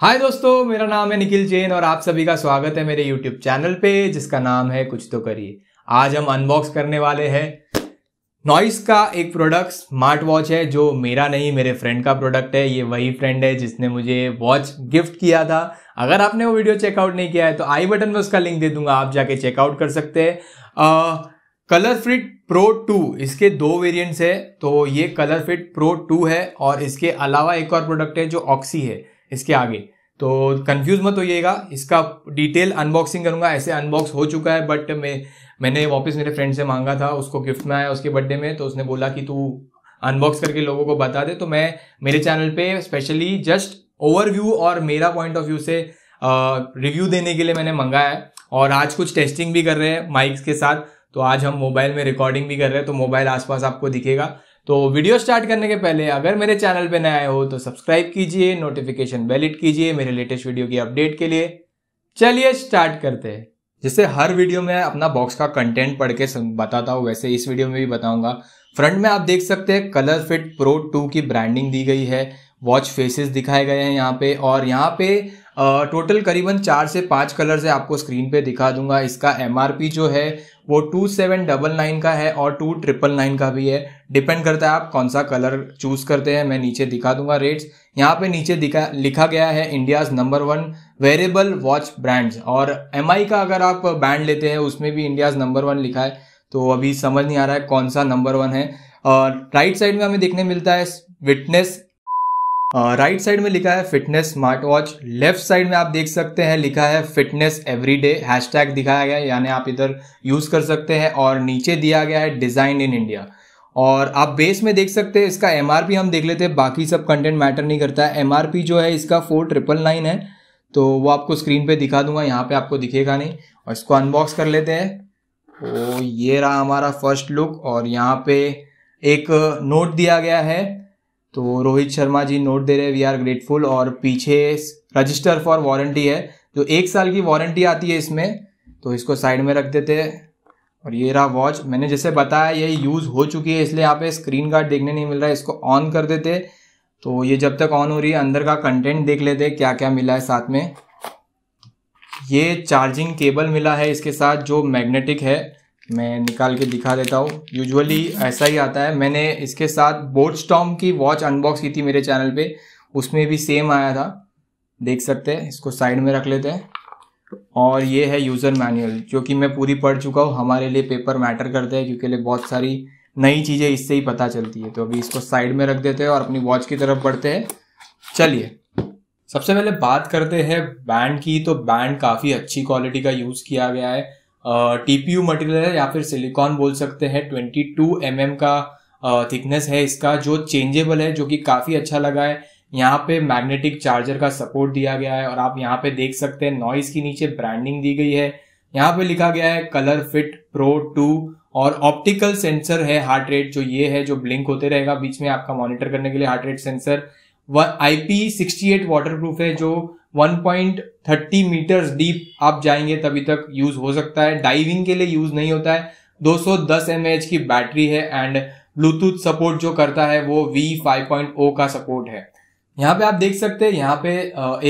हाय दोस्तों, मेरा नाम है निखिल जैन और आप सभी का स्वागत है मेरे YouTube चैनल पे जिसका नाम है कुछ तो करिए। आज हम अनबॉक्स करने वाले हैं नॉइस का एक प्रोडक्ट, स्मार्ट वॉच है जो मेरा नहीं मेरे फ्रेंड का प्रोडक्ट है। ये वही फ्रेंड है जिसने मुझे वॉच गिफ्ट किया था। अगर आपने वो वीडियो चेकआउट नहीं किया है तो आई बटन में उसका लिंक दे दूंगा, आप जाके चेकआउट कर सकते हैं। कलर फिट प्रो टू, इसके दो वेरिएंट्स है। तो ये कलर फिट प्रो टू है और इसके अलावा एक और प्रोडक्ट है जो ऑक्सी है इसके आगे। तो कंफ्यूज मत होइएगा, इसका डिटेल अनबॉक्सिंग करूंगा। ऐसे अनबॉक्स हो चुका है बट मैंने वापस मेरे फ्रेंड से मांगा था, उसको गिफ्ट में आया उसके बर्थडे में, तो उसने बोला कि तू अनबॉक्स करके लोगों को बता दे। तो मैं मेरे चैनल पे स्पेशली जस्ट ओवरव्यू और मेरा पॉइंट ऑफ व्यू से रिव्यू देने के लिए मैंने मंगाया है। और आज कुछ टेस्टिंग भी कर रहे हैं माइक्स के साथ, तो आज हम मोबाइल में रिकॉर्डिंग भी कर रहे हैं, तो मोबाइल आसपास आपको दिखेगा। तो वीडियो स्टार्ट करने के पहले अगर मेरे चैनल पे नए आए हो तो सब्सक्राइब कीजिए, नोटिफिकेशन बेल हिट कीजिए मेरे लेटेस्ट वीडियो की अपडेट के लिए। चलिए स्टार्ट करते हैं। जैसे हर वीडियो में अपना बॉक्स का कंटेंट पढ़ के बताता हूँ, वैसे इस वीडियो में भी बताऊंगा। फ्रंट में आप देख सकते हैं कलर फिट प्रो 2 की ब्रांडिंग दी गई है, वॉच फेसेस दिखाए गए हैं यहाँ पे। और यहाँ पे टोटल करीबन 4 से 5 कलर से आपको स्क्रीन पे दिखा दूंगा। इसका MRP जो है वो 2799 का है और 2999 का भी है। डिपेंड करता है आप कौन सा कलर चूज करते हैं। मैं नीचे दिखा दूंगा रेट्स। यहाँ पे नीचे लिखा गया है India's number 1 wearable watch brands, और MI का अगर आप बैंड लेते हैं उसमें भी इंडियाज नंबर 1 लिखा है। तो अभी समझ नहीं आ रहा है कौन सा नंबर 1 है। और राइट साइड में हमें देखने मिलता है फिटनेस, राइट साइड में लिखा है fitness smart watch, left side में आप देख सकते हैं लिखा है फिटनेस एवरीडे, हैशटैग दिखाया गया है, यानी आप इधर यूज कर सकते हैं। और नीचे दिया गया है डिजाइन इन इंडिया। और आप बेस में देख सकते हैं इसका MRP हम देख लेते हैं, बाकी सब कंटेंट मैटर नहीं करता है। MRP जो है इसका 4999 है, तो वो आपको स्क्रीन पे दिखा दूंगा, यहाँ पे आपको दिखेगा नहीं। और इसको अनबॉक्स कर लेते हैं। तो ये रहा हमारा फर्स्ट लुक। और यहाँ पे एक नोट दिया गया है, तो रोहित शर्मा जी नोट दे रहे हैं, वी आर ग्रेटफुल। और पीछे रजिस्टर फॉर वारंटी है, जो 1 साल की वारंटी आती है इसमें, तो इसको साइड में रख देते हैं। और ये रहा वॉच, मैंने जैसे बताया ये यूज़ हो चुकी है इसलिए यहाँ पे स्क्रीन गार्ड देखने नहीं मिल रहा है। इसको ऑन कर देते, तो ये जब तक ऑन हो रही है अंदर का कंटेंट देख लेते क्या क्या मिला है। साथ में ये चार्जिंग केबल मिला है इसके साथ, जो मैग्नेटिक है, मैं निकाल के दिखा देता हूँ। यूजुअली ऐसा ही आता है। मैंने इसके साथ बोट स्टॉर्म की वॉच अनबॉक्स की थी मेरे चैनल पे, उसमें भी सेम आया था, देख सकते हैं। इसको साइड में रख लेते हैं। और ये है यूज़र मैनुअल, जो कि मैं पूरी पढ़ चुका हूँ। हमारे लिए पेपर मैटर करते हैं क्योंकि बहुत सारी नई चीज़ें इससे ही पता चलती है। तो अभी इसको साइड में रख देते हैं और अपनी वॉच की तरफ बढ़ते हैं। चलिए सबसे पहले बात करते हैं बैंड की। तो बैंड काफ़ी अच्छी क्वालिटी का यूज़ किया गया है। TPU मटेरियल है या फिर सिलिकॉन बोल सकते हैं। 22 mm का थिकनेस है इसका, जो चेंजेबल है, जो कि काफ़ी अच्छा लगा है। यहाँ पे मैग्नेटिक चार्जर का सपोर्ट दिया गया है। और आप यहाँ पे देख सकते हैं नॉइस की नीचे ब्रांडिंग दी गई है, यहाँ पे लिखा गया है कलर फिट प्रो 2। और ऑप्टिकल सेंसर है हार्ट रेट, जो ये है जो ब्लिंक होते रहेगा बीच में आपका मॉनिटर करने के लिए heart rate sensor. IP68 waterproof है, जो 1.30 मीटर्स डीप आप जाएंगे तभी तक यूज हो सकता है, डाइविंग के लिए यूज नहीं होता है। 210 mAh की बैटरी है एंड ब्लूटूथ सपोर्ट जो करता है वो V5.0 का सपोर्ट है। यहाँ पे आप देख सकते हैं यहाँ पे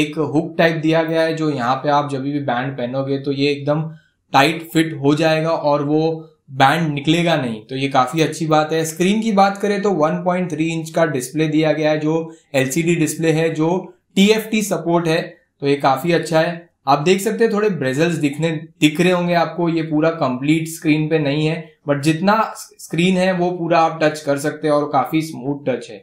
एक हुक टाइप दिया गया है, जो यहाँ पे आप जब भी बैंड पहनोगे तो ये एकदम टाइट फिट हो जाएगा और वो बैंड निकलेगा नहीं, तो ये काफी अच्छी बात है। स्क्रीन की बात करें तो 1.3 इंच का डिस्प्ले दिया गया है, जो LCD डिस्प्ले है, जो TFT सपोर्ट है, तो ये काफी अच्छा है। आप देख सकते हैं थोड़े ब्रेजल्स दिख रहे होंगे आपको, ये पूरा कंप्लीट स्क्रीन पे नहीं है बट जितना स्क्रीन है वो पूरा आप टच कर सकते हैं और काफी स्मूथ टच है।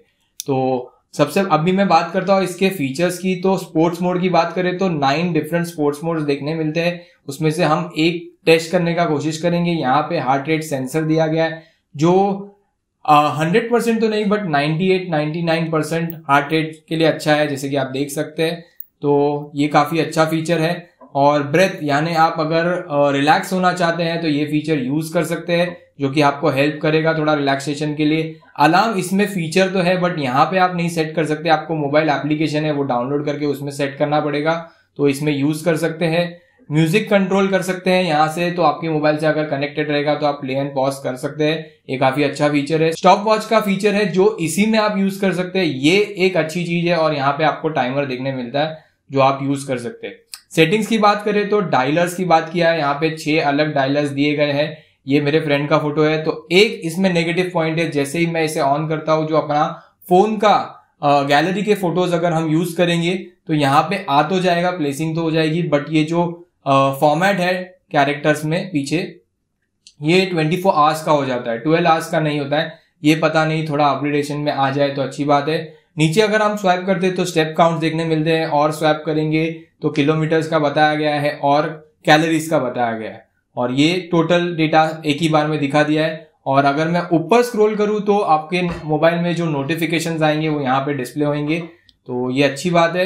तो सबसे अभी मैं बात करता हूँ इसके फीचर्स की। तो स्पोर्ट्स मोड की बात करें तो 9 डिफरेंट स्पोर्ट्स मोड्स देखने मिलते हैं, उसमें से हम एक टेस्ट करने का कोशिश करेंगे। यहाँ पे हार्ट रेट सेंसर दिया गया है, जो 100% तो नहीं बट 98-99% हार्ट रेट के लिए अच्छा है, जैसे कि आप देख सकते हैं। तो ये काफ़ी अच्छा फीचर है। और ब्रेथ, यानी आप अगर रिलैक्स होना चाहते हैं तो ये फीचर यूज़ कर सकते हैं, जो कि आपको हेल्प करेगा थोड़ा रिलैक्सेशन के लिए। अलार्म, इसमें फीचर तो है बट यहाँ पे आप नहीं सेट कर सकते, आपको मोबाइल एप्लीकेशन है वो डाउनलोड करके उसमें सेट करना पड़ेगा, तो इसमें यूज़ कर सकते हैं। म्यूजिक कंट्रोल कर सकते हैं यहाँ से, तो आपके मोबाइल से अगर कनेक्टेड रहेगा तो आप प्ले एंड पॉज कर सकते हैं, ये काफी अच्छा फीचर है। स्टॉप वॉच का फीचर है, जो इसी में आप यूज कर सकते हैं, ये एक अच्छी चीज है। और यहाँ पे आपको टाइमर देखने मिलता है, जो आप यूज कर सकते हैं। सेटिंग्स की बात करें तो डायलर्स की बात किया है, यहाँ पे 6 अलग डायलर्स दिए गए हैं। ये मेरे फ्रेंड का फोटो है। तो एक इसमें नेगेटिव पॉइंट है, जैसे ही मैं इसे ऑन करता हूं जो अपना फोन का गैलरी के फोटोज अगर हम यूज करेंगे तो यहाँ पे आ तो जाएगा, प्लेसिंग तो हो जाएगी, बट ये जो फॉर्मेट है कैरेक्टर्स में पीछे ये 24 आवर्स का हो जाता है, 12 आवर्स का नहीं होता है। ये पता नहीं, थोड़ा अपग्रेडेशन में आ जाए तो अच्छी बात है। नीचे अगर हम स्वाइप करते हैं तो स्टेप काउंट देखने मिलते हैं, और स्वाइप करेंगे तो किलोमीटर्स का बताया गया है और कैलोरीज का बताया गया है, और ये टोटल डेटा एक ही बार में दिखा दिया है। और अगर मैं ऊपर स्क्रॉल करूं तो आपके मोबाइल में जो नोटिफिकेशंस आएंगे वो यहाँ पे डिस्प्ले होंगे, तो ये अच्छी बात है।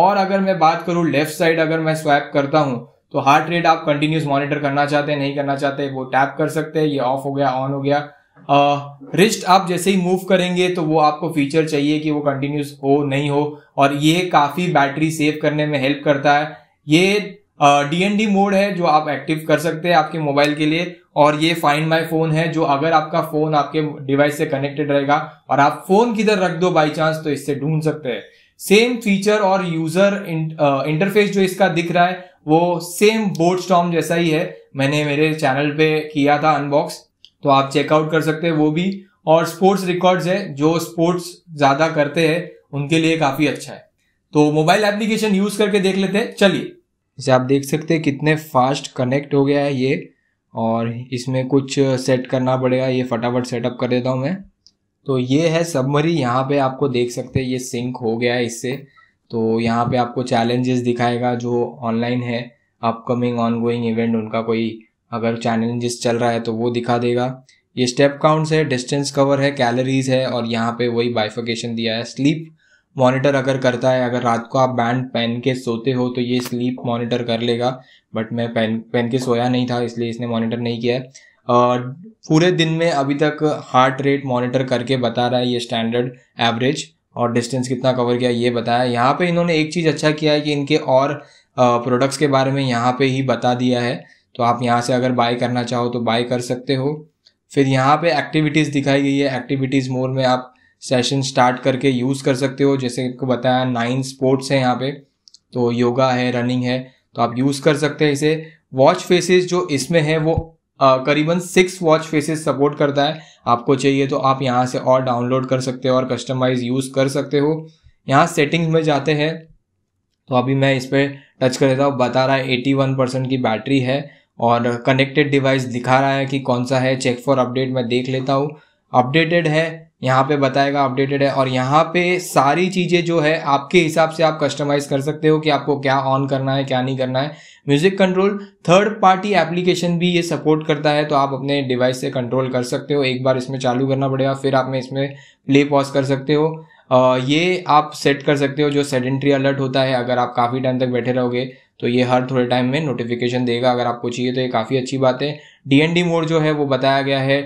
और अगर मैं बात करूं लेफ्ट साइड, अगर मैं स्वाइप करता हूं तो हार्ट रेट आप कंटिन्यूस मॉनिटर करना चाहते हैं नहीं करना चाहते वो टैप कर सकते हैं, ये ऑफ हो गया ऑन हो गया। रिस्ट आप जैसे ही मूव करेंगे तो वो आपको फीचर चाहिए कि वो कंटिन्यूस हो नहीं हो, और ये काफी बैटरी सेव करने में हेल्प करता है। ये डीएनडी मोड है जो आप एक्टिव कर सकते हैं आपके मोबाइल के लिए, और ये फाइंड माय फोन है जो अगर आपका फोन आपके डिवाइस से कनेक्टेड रहेगा और आप फोन किधर रख दो बाय चांस तो इससे ढूंढ सकते हैं। सेम फीचर और यूजर इंटरफेस जो इसका दिख रहा है वो सेम बोट स्टॉर्म जैसा ही है, मैंने मेरे चैनल पे किया था अनबॉक्स, तो आप चेकआउट कर सकते हैं वो भी। और स्पोर्ट्स रिकॉर्ड्स है, जो स्पोर्ट्स ज्यादा करते हैं उनके लिए काफी अच्छा है। तो मोबाइल एप्लीकेशन यूज करके देख लेते हैं। चलिए, जैसे आप देख सकते हैं कितने फास्ट कनेक्ट हो गया है ये, और इसमें कुछ सेट करना पड़ेगा, ये फटाफट सेटअप कर देता हूँ मैं। तो ये है सबमरी, यहाँ पे आपको देख सकते हैं ये सिंक हो गया है इससे। तो यहाँ पे आपको चैलेंजेस दिखाएगा जो ऑनलाइन है, अपकमिंग ऑनगोइंग इवेंट, उनका कोई अगर चैलेंजेस चल रहा है तो वो दिखा देगा। ये स्टेप काउंट्स है, डिस्टेंस कवर है, कैलोरीज है, और यहाँ पे वही बाइफिकेशन दिया है। स्लीप मॉनिटर अगर करता है, अगर रात को आप बैंड पहन के सोते हो तो ये स्लीप मॉनिटर कर लेगा, बट मैं पहन के सोया नहीं था इसलिए इसने मॉनिटर नहीं किया है। पूरे दिन में अभी तक हार्ट रेट मॉनिटर करके बता रहा है ये स्टैंडर्ड एवरेज, और डिस्टेंस कितना कवर किया ये बताया। यहाँ पे इन्होंने एक चीज़ अच्छा किया है कि इनके और प्रोडक्ट्स के बारे में यहाँ पे ही बता दिया है, तो आप यहाँ से अगर बाय करना चाहो तो बाय कर सकते हो। फिर यहाँ पे एक्टिविटीज़ दिखाई गई है, एक्टिविटीज़ मोड में आप सेशन स्टार्ट करके यूज़ कर सकते हो। जैसे आपको बताया 9 स्पोर्ट्स हैं यहाँ पे, तो योगा है, रनिंग है, तो आप यूज़ कर सकते हैं इसे। वॉच फेसेस जो इसमें है वो करीबन 6 वॉच फेसेस सपोर्ट करता है, आपको चाहिए तो आप यहाँ से और डाउनलोड कर सकते हो और कस्टमाइज यूज़ कर सकते हो। यहाँ सेटिंग्स में जाते हैं तो अभी मैं इस पर टच कर देता हूँ, बता रहा है 81% की बैटरी है, और कनेक्टेड डिवाइस दिखा रहा है कि कौन सा है। चेक फॉर अपडेट मैं देख लेता हूँ, अपडेटेड है यहाँ पे बताएगा अपडेटेड है। और यहाँ पे सारी चीज़ें जो है आपके हिसाब से आप कस्टमाइज़ कर सकते हो कि आपको क्या ऑन करना है क्या नहीं करना है। Music control, third party application भी ये सपोर्ट करता है, तो आप अपने डिवाइस से कंट्रोल कर सकते हो। एक बार इसमें चालू करना पड़ेगा, फिर आप में इसमें प्ले पॉज कर सकते हो। ये आप सेट कर सकते हो जो सेडेंट्री अलर्ट होता है, अगर आप काफ़ी टाइम तक बैठे रहोगे तो ये हर थोड़े टाइम में नोटिफिकेशन देगा अगर आपको चाहिए, तो ये काफ़ी अच्छी बात है। डीएनडी मोड जो है वो बताया गया है,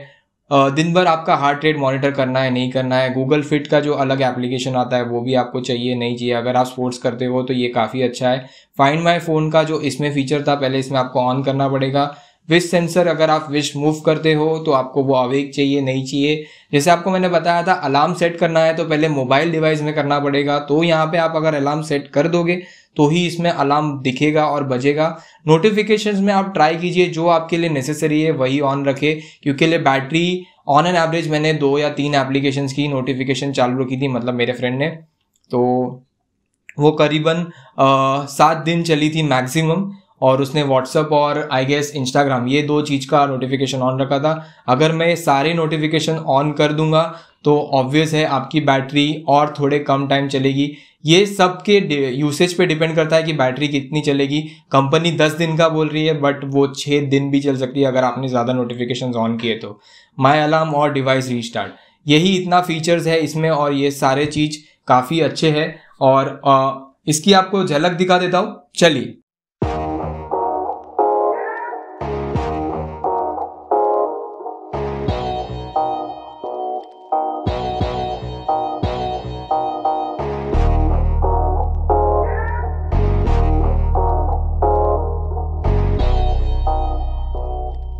दिन भर आपका हार्ट रेट मॉनिटर करना है नहीं करना है। गूगल फिट का जो अलग एप्लीकेशन आता है वो भी आपको चाहिए नहीं चाहिए, अगर आप स्पोर्ट्स करते हो तो ये काफ़ी अच्छा है। फाइंड माय फ़ोन का जो इसमें फीचर था पहले, इसमें आपको ऑन करना पड़ेगा। विश सेंसर, अगर आप विश मूव करते हो तो आपको वो अवेक चाहिए नहीं चाहिए। जैसे आपको मैंने बताया था अलार्म सेट करना है तो पहले मोबाइल डिवाइस में करना पड़ेगा, तो यहाँ पे आप अगर अलार्म सेट कर दोगे तो ही इसमें अलार्म दिखेगा और बजेगा। नोटिफिकेशंस में आप ट्राई कीजिए जो आपके लिए नेसेसरी है वही ऑन रखे, क्योंकि ले बैटरी ऑन एन एवरेज मैंने 2 या 3 एप्लीकेशंस की नोटिफिकेशन चालू रखी थी, मतलब मेरे फ्रेंड ने, तो वो करीबन 7 दिन चली थी मैक्सिमम, और उसने व्हाट्सअप और आई गेस इंस्टाग्राम ये 2 चीज़ का नोटिफिकेशन ऑन रखा था। अगर मैं सारे नोटिफिकेशन ऑन कर दूंगा तो ऑब्वियस है आपकी बैटरी और थोड़े कम टाइम चलेगी। ये सब के यूसेज पे डिपेंड करता है कि बैटरी कितनी चलेगी। कंपनी 10 दिन का बोल रही है, बट वो 6 दिन भी चल सकती है अगर आपने ज़्यादा नोटिफिकेशन ऑन किए तो। माई अलार्म और डिवाइस रीस्टार्ट, यही इतना फीचर्स है इसमें, और ये सारे चीज़ काफ़ी अच्छे है, और इसकी आपको झलक दिखा देता हूँ। चलिए,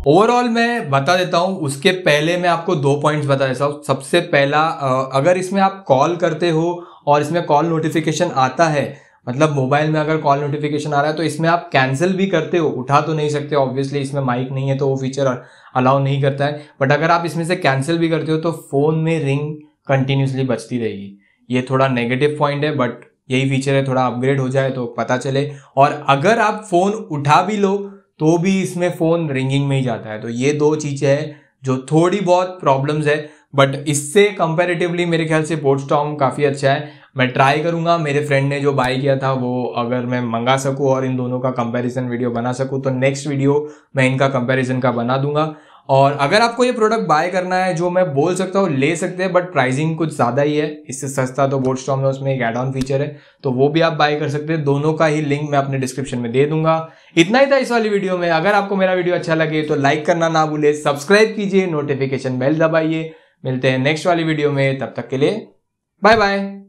ओवरऑल मैं बता देता हूँ, उसके पहले मैं आपको 2 पॉइंट्स बता देता हूँ। सबसे पहला, अगर इसमें आप कॉल करते हो और इसमें कॉल नोटिफिकेशन आता है, मतलब मोबाइल में अगर कॉल नोटिफिकेशन आ रहा है तो इसमें आप कैंसिल भी करते हो, उठा तो नहीं सकते ऑब्वियसली, इसमें माइक नहीं है तो वो फीचर अलाउ नहीं करता है, बट अगर आप इसमें से कैंसिल भी करते हो तो फ़ोन में रिंग कंटिन्यूसली बजती रहेगी। ये थोड़ा नेगेटिव पॉइंट है, बट यही फीचर है, थोड़ा अपग्रेड हो जाए तो पता चले। और अगर आप फ़ोन उठा भी लो तो भी इसमें फ़ोन रिंगिंग में ही जाता है। तो ये दो चीज़ें हैं जो थोड़ी बहुत प्रॉब्लम्स है, बट इससे कंपैरेटिवली मेरे ख्याल से बोट स्टॉर्म काफ़ी अच्छा है। मैं ट्राई करूंगा, मेरे फ्रेंड ने जो बाय किया था वो अगर मैं मंगा सकूं और इन दोनों का कंपैरिजन वीडियो बना सकूं तो नेक्स्ट वीडियो मैं इनका कंपैरिजन का बना दूंगा। और अगर आपको ये प्रोडक्ट बाय करना है, जो मैं बोल सकता हूँ ले सकते हैं बट प्राइसिंग कुछ ज़्यादा ही है, इससे सस्ता तो बोट स्टॉर्म है, उसमें एक एड ऑन फीचर है तो वो भी आप बाय कर सकते हैं। दोनों का ही लिंक मैं अपने डिस्क्रिप्शन में दे दूंगा। इतना ही था इस वाली वीडियो में। अगर आपको मेरा वीडियो अच्छा लगे तो लाइक करना ना भूले, सब्सक्राइब कीजिए, नोटिफिकेशन बेल दबाइए। मिलते हैं नेक्स्ट वाली वीडियो में, तब तक के लिए बाय बाय।